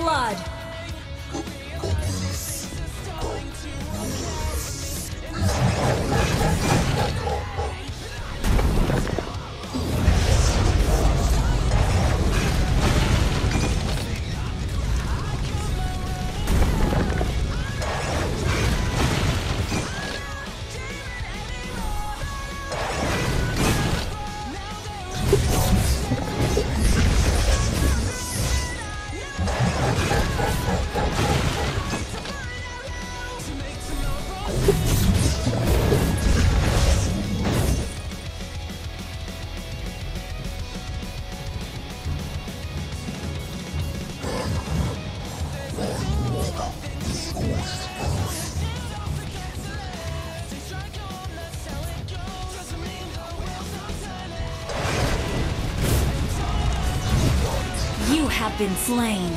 blood. You have been slain.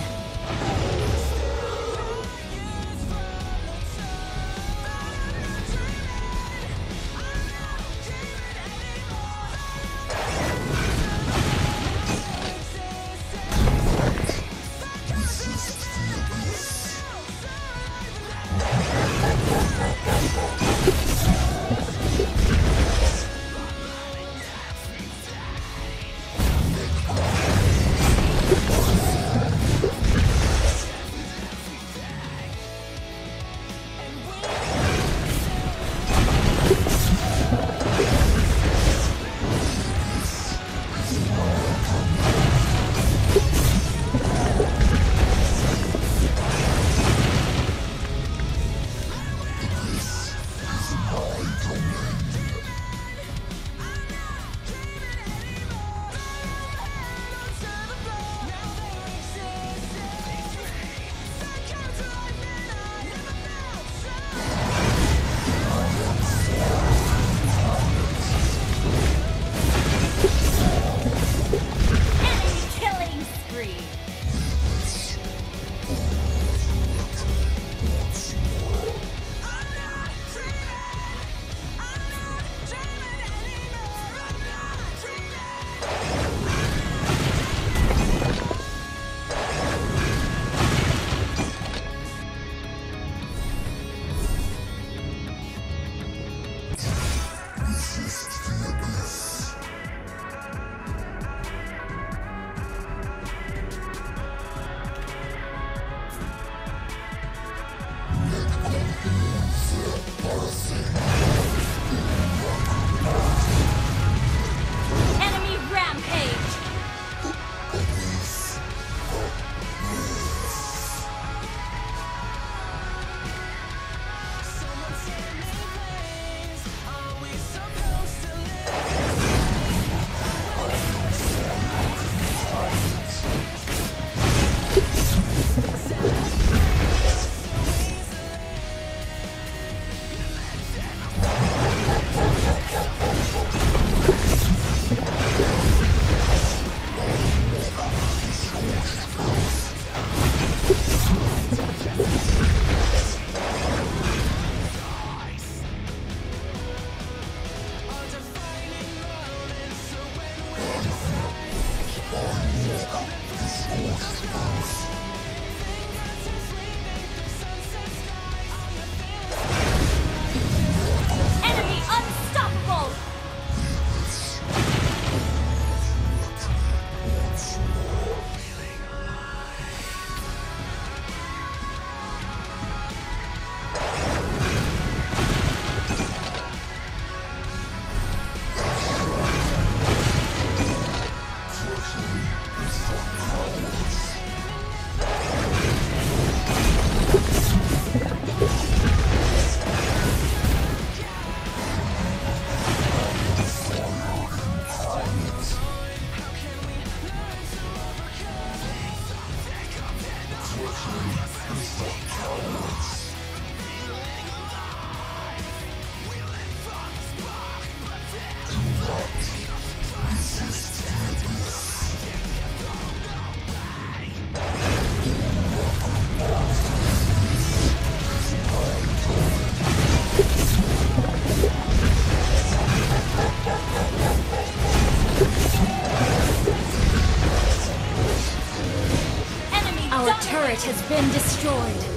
Our turret has been destroyed.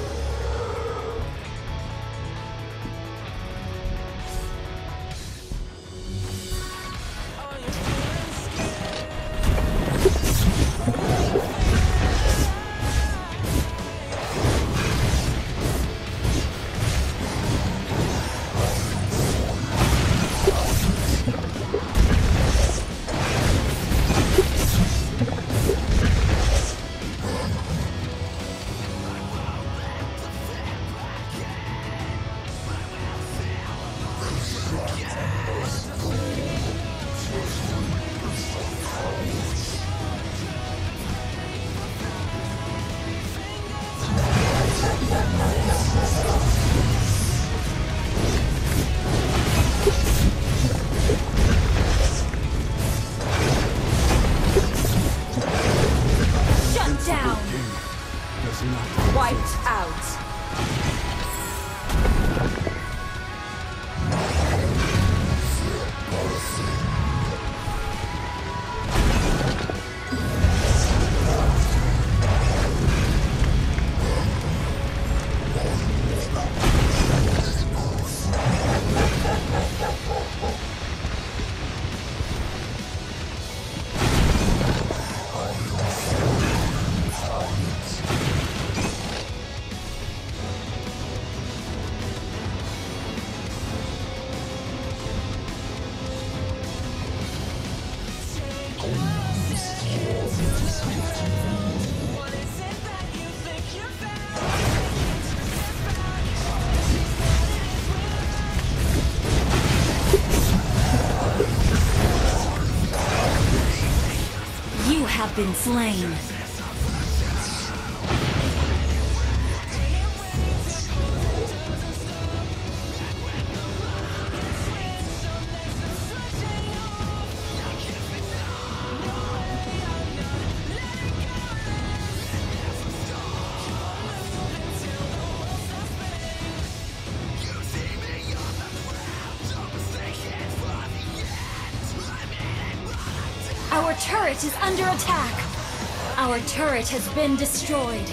Been slain. Our turret is under attack. Our turret has been destroyed.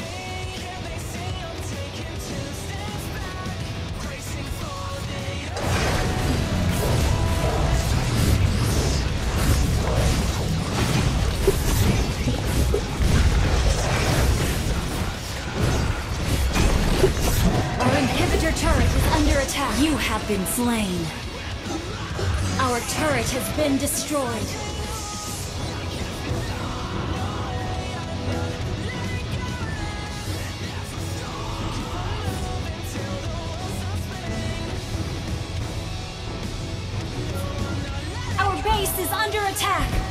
Our inhibitor turret is under attack. You have been slain. Our turret has been destroyed. Is under attack!